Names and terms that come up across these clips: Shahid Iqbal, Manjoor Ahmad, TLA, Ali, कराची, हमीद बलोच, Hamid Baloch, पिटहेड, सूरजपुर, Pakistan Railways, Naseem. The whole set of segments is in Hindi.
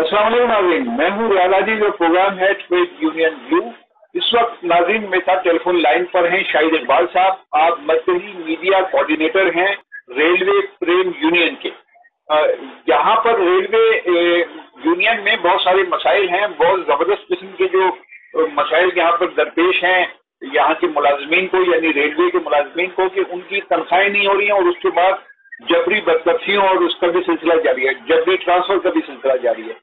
अस्सलाम वालेकुम, मैं हूँ रियाला जी, जो प्रोग्राम है ट्रेड यूनियन व्यू। इस वक्त नाज़रीन मेरे साथ टेलीफोन लाइन पर हैं शाहिद इकबाल साहब, आप मरकजी मीडिया कोऑर्डिनेटर हैं रेलवे ट्रेड यूनियन के। यहाँ पर रेलवे यूनियन में बहुत सारे मसाइल हैं, बहुत ज़बरदस्त किस्म के जो मसाइल यहाँ पर दरपेश हैं यहाँ के मुलाजमीन को, यानी रेलवे के मुलाजमीन को, कि उनकी तनख्वाहें नहीं हो रही हैं और उसके बाद जबरी बदतफियों और उसका भी सिलसिला जारी है, जबरी ट्रांसफर का भी सिलसिला जारी है।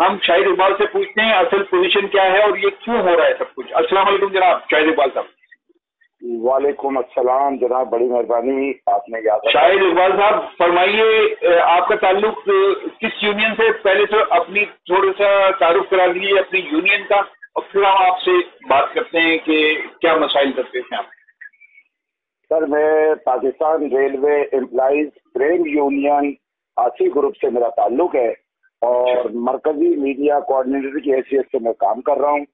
हम शाहिद इकबाल से पूछते हैं असल पोजीशन क्या है और ये क्यों हो रहा है सब कुछ। अस्सलाम वालेकुम जनाब शाहिद इकबाल साहब। वालेकुम अस्सलाम जनाब, बड़ी मेहरबानी आपने याद। शाहिद इकबाल साहब फरमाइए, आपका ताल्लुक किस यूनियन से? पहले तो अपनी थोड़ा सा तारुफ करा दीजिए अपनी यूनियन का और फिर हम आपसे बात करते हैं कि क्या मसाइल दरपेश हैं आप। सर मैं Pakistan railway employees trade union आसी ग्रुप से मेरा ताल्लुक है और मरकजी मीडिया कोऑर्डिनेटर की हैसियत से मैं काम कर रहा हूँ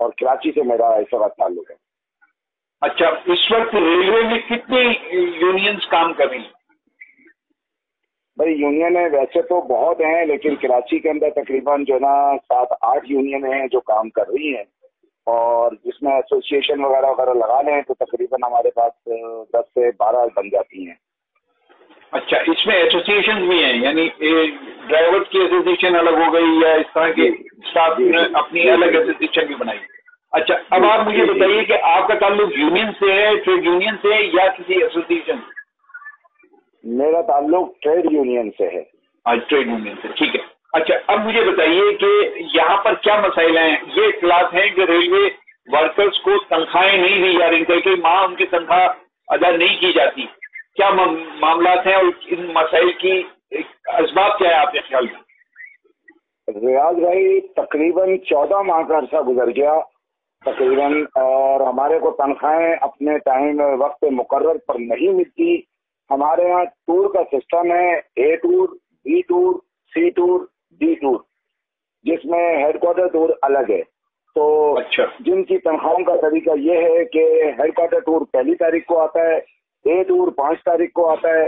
और कराची से मेरा इस वक्त ताल्लुक है। अच्छा, इस वक्त रेलवे में कितने यूनियंस काम कर रही हैं? भाई यूनियन है वैसे तो बहुत हैं, लेकिन कराची के अंदर तकरीबन जो ना 7-8 यूनियन हैं जो काम कर रही हैं और जिसमें एसोसिएशन वगैरह वगैरह लगा लें तो तकरीबन हमारे पास 10 से 12 बन जाती हैं। अच्छा, इसमें एसोसिएशन भी हैं, यानी ड्राइवर्स की एसोसिएशन अलग हो गई या इस तरह के स्टाफ ने अपनी अलग एसोसिएशन भी बनाई। अच्छा, अब आप मुझे बताइए कि आपका ताल्लुक यूनियन से है, ट्रेड यूनियन से है या किसी एसोसिएशन से? मेरा ताल्लुक ट्रेड यूनियन से है। ट्रेड यूनियन से, ठीक है। अच्छा, अब मुझे बताइए कि यहाँ पर क्या मसाइल हैं? ये इख्तलाफ है कि रेलवे वर्कर्स को तनख्वाहें नहीं दी जा रही, कई माह उनकी तनख्वाह अदा नहीं की जाती, क्या मामलात हैं और इन मसाइल की असबाब क्या है आपके ख्याल में? रियाज भाई तकरीबन 14 माह का अरसा गुजर गया तकरीबन और हमारे को तनख्वाहें अपने टाइम वक्त मुकर्रर पर नहीं मिलती। हमारे यहाँ टूर का सिस्टम है, A tour, B tour, C tour, D tour, जिसमें हेडक्वार्टर टूर अलग है। तो अच्छा, जिनकी तनख्वाहों का तरीका ये है कि हेडक्वार्टर टूर 1 तारीख को आता है, ए टूर 5 तारीख को आता है,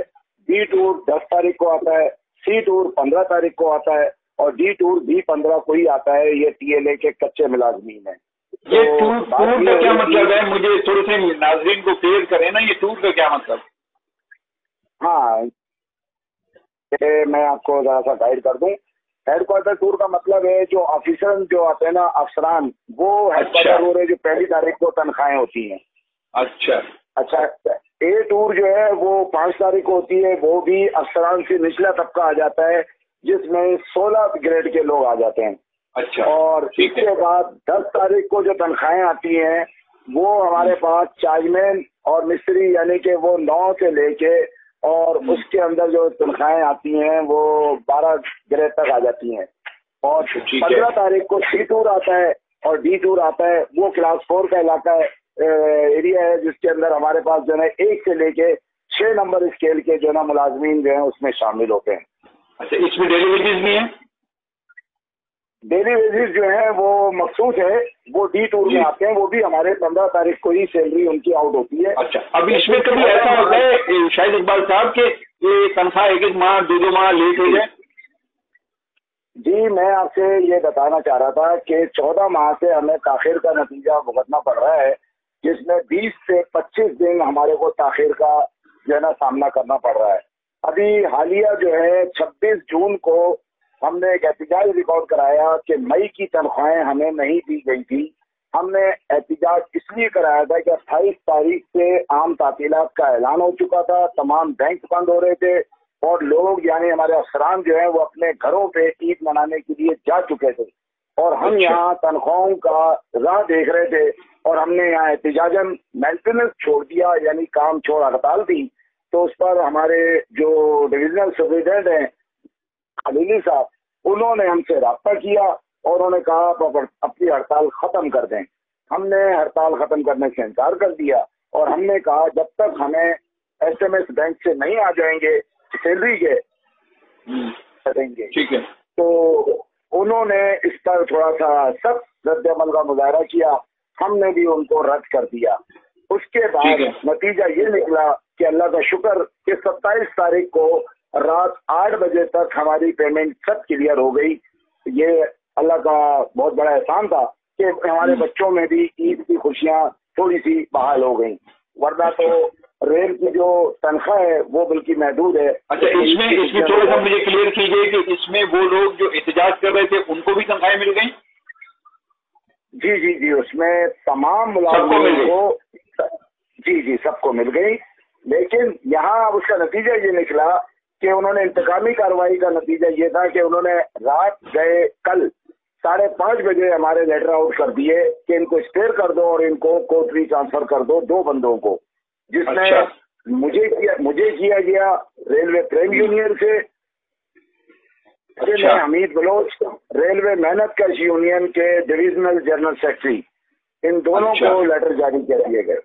बी टूर 10 तारीख को आता है, सी टूर 15 तारीख को आता है और डी टूर भी 15 को ही आता है। ये TLA के कच्चे मुलाजमीन है। ये टूर का क्या मतलब है? मुझे थोड़े से नाजरीन को क्लियर करें ना, ये टूर का क्या मतलब? हाँ मैं आपको जरा सा गाइड कर दूं। हेडक्वार्टर टूर का मतलब है जो ऑफिसर जो आते हैं ना अफसरान, वो हेडक्वार्टर टूर है जो 1 तारीख को तनख्वाहें होती हैं। अच्छा अच्छा, ए टूर जो है वो 5 तारीख को होती है, वो भी अफसरान से निचला तबका आ जाता है जिसमें 16 ग्रेड के लोग आ जाते हैं। अच्छा, और इसके बाद 10 तारीख को जो तनख्वाहें आती हैं वो हमारे पास चार्जमैन और मिस्त्री यानी कि वो 9 से लेके और उसके अंदर जो तनख्वाहें आती हैं वो 12 ग्रेड तक आ जाती हैं। और 15 तारीख को सी टूर आता है और डी टूर आता है, वो क्लास 4 का इलाका है, एरिया है, जिसके अंदर हमारे पास जो है 1 से लेके 6 नंबर स्केल के जो ना मुलाजमीन जो है उसमें शामिल होते हैं। अच्छा, इसमें डेली वेजेस भी हैं? डेली वेजेस जो है वो मखसूस है, वो डी टूर में आते हैं, वो भी हमारे 15 तारीख को ही सैलरी उनकी आउट होती है। अच्छा, अब इसमें कभी ऐसा होता है शाहिद इकबाल साहब के ये तनख्वाह 1-1 माह 2-2 माह लेट हो जाए? जी, मैं आपसे ये बताना चाह रहा था कि 14 माह से हमें ताखिर का नतीजा भुगतना पड़ रहा है, जिसमें 20 से 25 दिन हमारे को ताखिर का जो है ना सामना करना पड़ रहा है। अभी हालिया जो है 26 जून को हमने एक एहतजाज रिकॉर्ड कराया कि मई की तनख्वाहें हमें नहीं दी गई थी। हमने एहतजाज इसलिए कराया था कि 28 तारीख से आम तातीलात का ऐलान हो चुका था, तमाम बैंक बंद हो रहे थे और लोग यानी हमारे अफसरान जो हैं वो अपने घरों पे ईद मनाने के लिए जा चुके थे और हम यहाँ तनख्वाहों का राह देख रहे थे और हमने यहाँ एहतजाजन मेंटेनेंस छोड़ दिया, यानी काम छोड़ हड़ताल थी। तो उस पर हमारे जो डिवीजनल सुप्रिटेंडेंट हैं अली साहब, उन्होंने हमसे रब्ता किया और उन्होंने कहा आप अपनी हड़ताल ख़त्म कर दें। हमने हड़ताल ख़त्म करने से इनकार कर दिया और हमने कहा जब तक हमें SMS बैंक से नहीं आ जाएंगे सैलरी के करेंगे। ठीक है, तो उन्होंने इस पर थोड़ा सा सख्त रद्दअमल का मुजाहरा किया, हमने भी उनको रद्द कर दिया। उसके बाद नतीजा ये निकला कि अल्लाह का शुक्र कि 27 तारीख को रात 8 बजे तक हमारी पेमेंट सब क्लियर हो गई ये अल्लाह का बहुत बड़ा एहसान था कि हमारे बच्चों में भी ईद की खुशियां थोड़ी सी बहाल हो गई, वरना तो रेल की जो तनख्वाह है वो बल्कि महदूद है। अच्छा, इसमें थोड़ा सा मुझे क्लियर कीजिए कि इसमें वो लोग जो एहतजाज कर रहे थे उनको भी तनख्वाहें मिल गई? जी जी जी, उसमें तमाम मुलाजमों को जी जी सबको मिल गई, लेकिन यहाँ अब उसका नतीजा ये निकला कि उन्होंने इंतकामी कार्रवाई का नतीजा ये था कि उन्होंने रात गए कल 5:30 बजे हमारे लेटर आउट कर दिए कि इनको स्पेयर कर दो और इनको कोटरी ट्रांसफर कर दो, 2 बंदों को, जिसने अच्छा। मुझे किया गया रेलवे ट्रेड यूनियन से, अच्छा। हमीद बलोच रेलवे मेहनत कश यूनियन के डिविजनल जनरल सेक्रेटरी, इन दोनों अच्छा। को लेटर जारी कर दिए गए।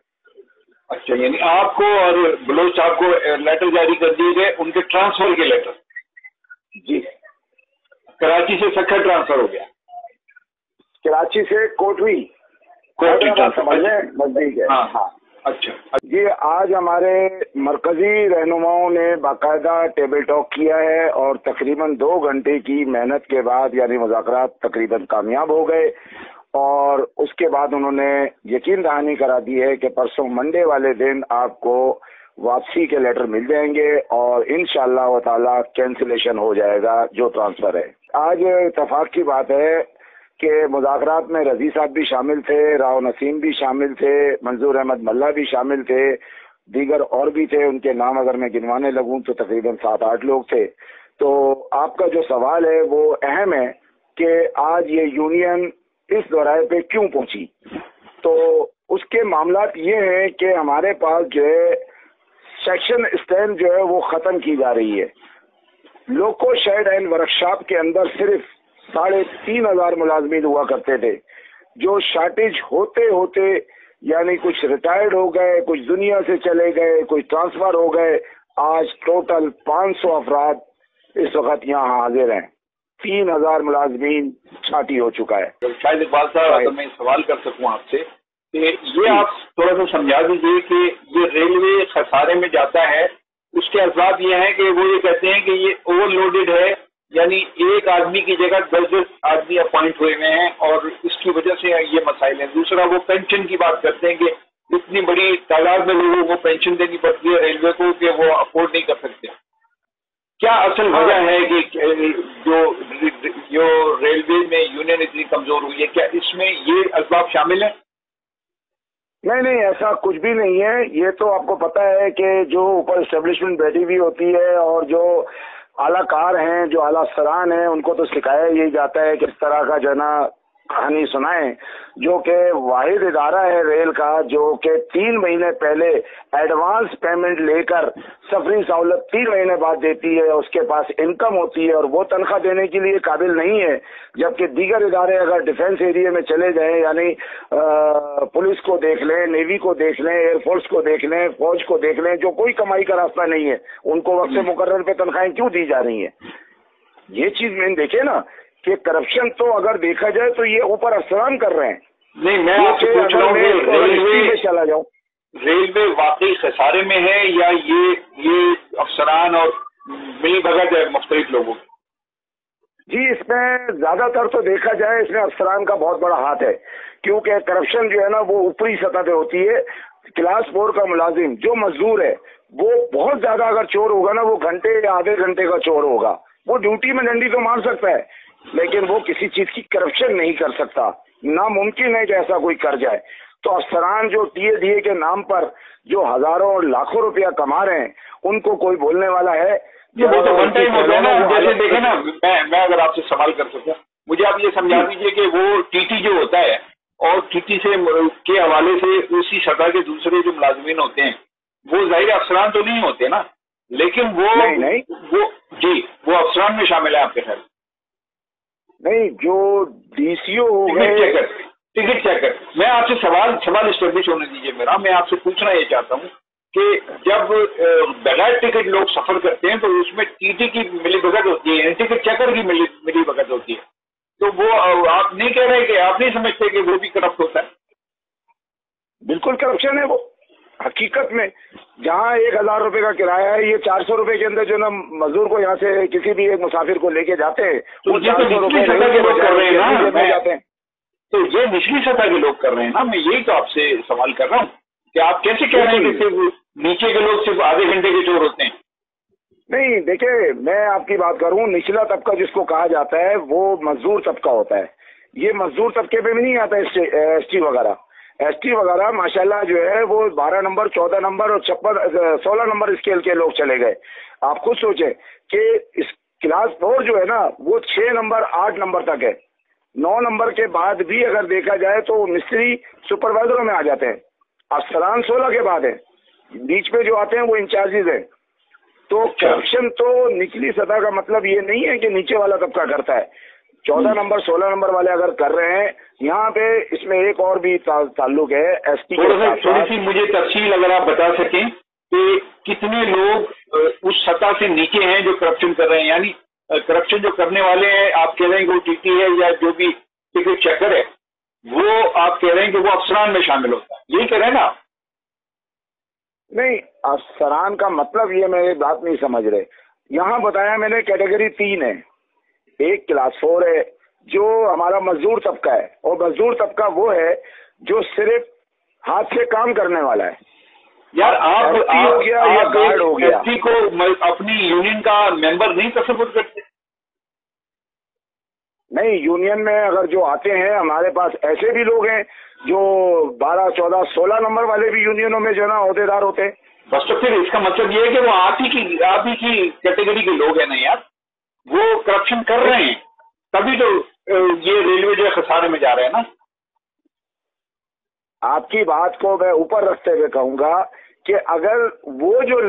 अच्छा, यानी आपको और बलोच साहब को लेटर जारी कर दिए गए उनके ट्रांसफर के लेटर? जी, कराची से सखर ट्रांसफर हो गया, कराची से कोटरी ट्रांसफर नजदीक है। हाँ हाँ, अच्छा जी। आज हमारे मरकजी रहनुमाओं ने बाकायदा टेबल टॉक किया है और तकरीबन 2 घंटे की मेहनत के बाद यानी मुज़ाकरात तकरीबन कामयाब हो गए, और उसके बाद उन्होंने यकीन दहानी करा दी है कि परसों मंडे वाले दिन आपको वापसी के लेटर मिल जाएंगे और इंशाअल्लाह ताला कैंसिलेशन हो जाएगा जो ट्रांसफर है। आज इतफाक की बात है कि मुज़ाकरात में रज़ी साहब भी शामिल थे, राव नसीम भी शामिल थे, मंजूर अहमद मल्ला भी शामिल थे, दीगर और भी थे, उनके नाम अगर मैं गिनवाने लगूँ तो तकरीबन 7-8 लोग थे। तो आपका जो सवाल है वो अहम है कि आज ये यूनियन इस दौराय पे क्यों पहुंची, तो उसके मामलात ये हैं कि हमारे पास जो है सेक्शन स्टैंड जो है वो ख़त्म की जा रही है। लोको शेड एंड वर्कशॉप के अंदर सिर्फ 3500 मुलाजमीन हुआ करते थे, जो शार्टेज होते होते यानी कुछ रिटायर्ड हो गए, कुछ दुनिया से चले गए, कुछ ट्रांसफ़र हो गए। आज टोटल 500 अफराद इस वक्त यहाँ हाजिर हैं, 3000 मुलाजमीन छाटी हो चुका है। शाहिद इकबाल साहब, अगर मैं सवाल कर सकूं आपसे, ये आप थोड़ा सा समझा दीजिए कि ये रेलवे खसारे में जाता है उसके असबाब ये हैं कि वो ये कहते हैं कि ये ओवरलोडेड है, यानी एक आदमी की जगह 10-10 आदमी अपॉइंट हुए हुए हैं और इसकी वजह से ये मसाइल हैं। दूसरा, वो पेंशन की बात करते हैं कि इतनी बड़ी तादाद में लोगों को पेंशन देनी पड़ती है रेलवे को कि वो अफोर्ड नहीं कर सकते। क्या असल वजह है कि जो रेलवे में यूनियन इतनी कमजोर हुई है, क्या इसमें ये असबाब शामिल है? नहीं, ऐसा कुछ भी नहीं है। ये तो आपको पता है कि जो ऊपर एस्टेब्लिशमेंट बैठी हुई होती है और जो आलाकार हैं, जो आला सरान हैं, उनको तो सिखाया यही जाता है कि इस तरह का जो है ना कहानी सुनाएं, जो कि वाहिद इदारा है रेल का जो कि 3 महीने पहले एडवांस पेमेंट लेकर सफरी सहूलत 3 महीने बाद देती है, उसके पास इनकम होती है और वो तनख्वाह देने के लिए काबिल नहीं है। जबकि दीगर इदारे अगर डिफेंस एरिया में चले जाएं, यानी पुलिस को देख लें, नेवी को देख लें, एयरफोर्स को देख लें, फौज को देख लें, जो कोई कमाई का रास्ता नहीं है, उनको वक्त से मुकर्रर पे तनख्वाहें क्यों दी जा रही हैं? ये चीज़ मैंने देखे ना कि करप्शन तो अगर देखा जाए तो ये ऊपर असरान कर रहे हैं। नहीं, मैं आपसे पूछ रहा हूँ तो रेलवे चला जाऊँ, रेलवे वाकई खसारे में है या ये अफसरान और मिली भगत है मुख्तलिफ लोगों की? जी, इसमें ज्यादातर तो देखा जाए इसमें अफसरान का बहुत बड़ा हाथ है, क्योंकि करप्शन जो है ना वो ऊपरी सतह पे होती है। क्लास 4 का मुलाजिम जो मजदूर है वो बहुत ज्यादा अगर चोर होगा ना, वो घंटे या आधे घंटे का चोर होगा, वो ड्यूटी में डंडी तो मार सकता है लेकिन वो किसी चीज की करप्शन नहीं कर सकता, नामुमकिन है कि ऐसा कोई कर जाए। तो अफसरान जो टीए के नाम पर जो हजारों और लाखों रुपया कमा रहे हैं उनको कोई बोलने वाला है? वो तो वन टाइम होता है ना। जैसे देखे ना, मैं अगर आपसे सवाल कर सकूं, मुझे आप ये समझा दीजिए कि वो टीटी जो होता है और टीटी से के हवाले से उसी सतह के दूसरे जो मुलाजमीन होते हैं वो जाहिर अफसरान तो नहीं होते ना, लेकिन वो अफसरान में शामिल है आपके ख्याल? नहीं, जो डीसीओ हो गए, टिकट चेकर। मैं आपसे सवाल स्टैब्लिश होने दीजिए मेरा। मैं आपसे पूछना ये चाहता हूँ कि जब बगैर टिकट लोग सफर करते हैं तो उसमें टीटी की मिलीभगत होती है, टिकट चेकर की मिलीभगत होती है, तो वो आप नहीं कह रहे कि आप नहीं समझते कि वो भी करप्ट होता है? बिल्कुल करप्शन है वो। हकीकत में जहाँ 1000 रुपए का किराया है, ये 400 रुपए के अंदर जो ना मजदूर को यहाँ से किसी भी एक मुसाफिर को लेके जाते हैं, तो 400 रुपए जाते हैं, तो ये निचली सतह के लोग कर रहे हैं ना। मैं यही तो आपसे सवाल कर रहा हूँ कि आप कैसे कह रहे हैं कि सिर्फ नीचे के लोग सिर्फ आधे घंटे के चोर होते हैं। नहीं देखिये, मैं आपकी बात करूँ, निचला तबका जिसको कहा जाता है वो मजदूर तबका होता है। ये मजदूर तबके पे भी नहीं आता। एसटी वगैरह माशाल्लाह जो है वो 12 नंबर 14 नंबर और 16 नंबर स्केल के लोग चले गए। आप खुद सोचें कि इस क्लास 4 जो है ना वो 6 नंबर 8 नंबर तक है। 9 नंबर के बाद भी अगर देखा जाए तो मिस्त्री सुपरवाइजरों में आ जाते हैं। अफसरान 16 के बाद है, बीच में जो आते हैं वो इंचार्जेज है। तो करप्शन तो निचली सतह का मतलब ये नहीं है कि नीचे वाला तबका करता है। 14 नंबर 16 नंबर वाले अगर कर रहे हैं यहाँ पे, इसमें एक और भी ताल्लुक है एसटी के। थोड़ी सी मुझे तफसील अगर आप बता सकें कि कितने लोग उस सतह से नीचे हैं जो करप्शन कर रहे हैं, यानी करप्शन जो करने वाले हैं, आप कह रहे हैं कि वो टीटी है या जो भी टिकट चेकर है, वो आप कह रहे हैं कि वो अफसरान में शामिल होता है, यही कह रहे हैं ना आप? नहीं, अफसरान का मतलब ये मैं बात नहीं समझ रहे। यहाँ बताया मैंने कैटेगरी 3 है, एक क्लास 4 है जो हमारा मजदूर तबका है, और मजदूर तबका वो है जो सिर्फ हाथ से काम करने वाला है। यार आप हो गया या गार्ड हो गया, किसी को अपनी यूनियन का मेंबर नहीं तस्वुर करते। नहीं, यूनियन में अगर जो आते हैं, हमारे पास ऐसे भी लोग हैं जो 12 14 16 नंबर वाले भी यूनियनों में जो ना अहदेदार होते हैं। बस तो फिर इसका मतलब ये है कि वो आप ही की कैटेगरी के लोग हैं ना यार, वो करप्शन कर रहे हैं, तभी तो ये रेलवे जो खसारे में जा रहे हैं ना। आपकी बात को मैं ऊपर रखते हुए कहूंगा कि अगर वो जो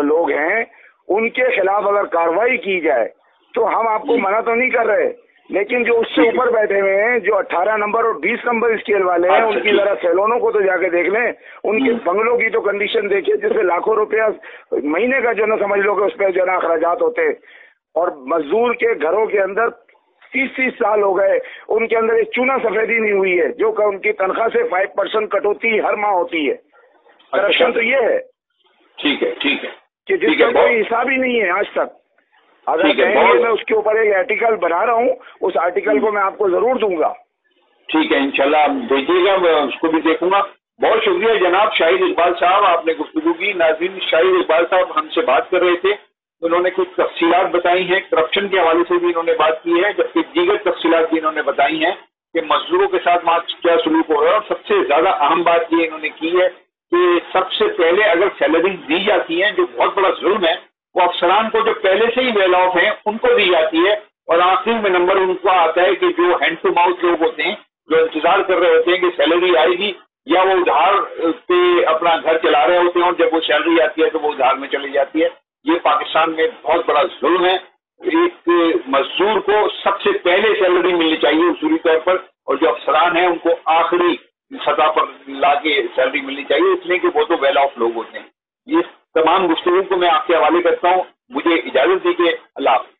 लोग हैं उनके खिलाफ अगर कार्रवाई की जाए तो हम आपको मना तो नहीं कर रहे, लेकिन जो उससे ऊपर बैठे हुए हैं जो 18 नंबर और 20 नंबर स्केल वाले हैं, उनकी जरा सैलोनों को तो जाके देख लें, उनके बंगलों की तो कंडीशन देखिए जिससे लाखों रुपया महीने का जो ना समझ लो कि उस पर जो ना अखराजात होते। और मजदूर के घरों के अंदर 30-30 साल हो गए, उनके अंदर एक चूना सफेदी नहीं हुई है, जो उनकी तनख्वाह से 5% कटौती हर माह होती है। करप्शन तो ये है। ठीक है कि जिसका कोई हिसाब ही नहीं है आज तक। अगर कहेंगे, मैं उसके ऊपर एक आर्टिकल बना रहा हूँ, उस आर्टिकल को मैं आपको जरूर दूंगा। ठीक है, इंशाल्लाह आप भेजिएगा, मैं उसको भी देखूंगा। बहुत शुक्रिया जनाब शाहिद इकबाल साहब, आपने गुफ्तगू की। नाज़रीन, शाहिद इकबाल साहब हमसे बात कर रहे थे, उन्होंने कुछ तफसीलात बताई हैं, करप्शन के हवाले से भी इन्होंने बात की है, जबकि दीगर तफसीलात भी इन्होंने बताई हैं कि मजदूरों के साथ क्या सलूक हो रहा है। और सबसे ज्यादा अहम बात ये इन्होंने की है कि सबसे पहले अगर सैलरी दी जाती है, जो बहुत बड़ा जुल्म है, वो अफसरान को जो पहले से ही वेल ऑफ है उनको दी जाती है, और आखिरी में नंबर उनको आता है कि जो हैंड टू माउथ लोग होते हैं, जो इंतजार कर रहे होते हैं कि सैलरी आएगी, या वो उधार पे अपना घर चला रहे होते हैं, और जब वो सैलरी आती है तो वो उधार में चली जाती है। ये पाकिस्तान में बहुत बड़ा जुल्म है। एक मजदूर को सबसे पहले सैलरी मिलनी चाहिए उसूली तौर पर, और जो अफसरान हैं उनको आखिरी सतह पर लाके सैलरी मिलनी चाहिए, इसलिए कि वो तो वेल ऑफ लोग होते हैं। ये तमाम गुफ्तगू को मैं आपके हवाले करता हूँ। मुझे इजाजत दीजिए। अल्लाह हाफिज़।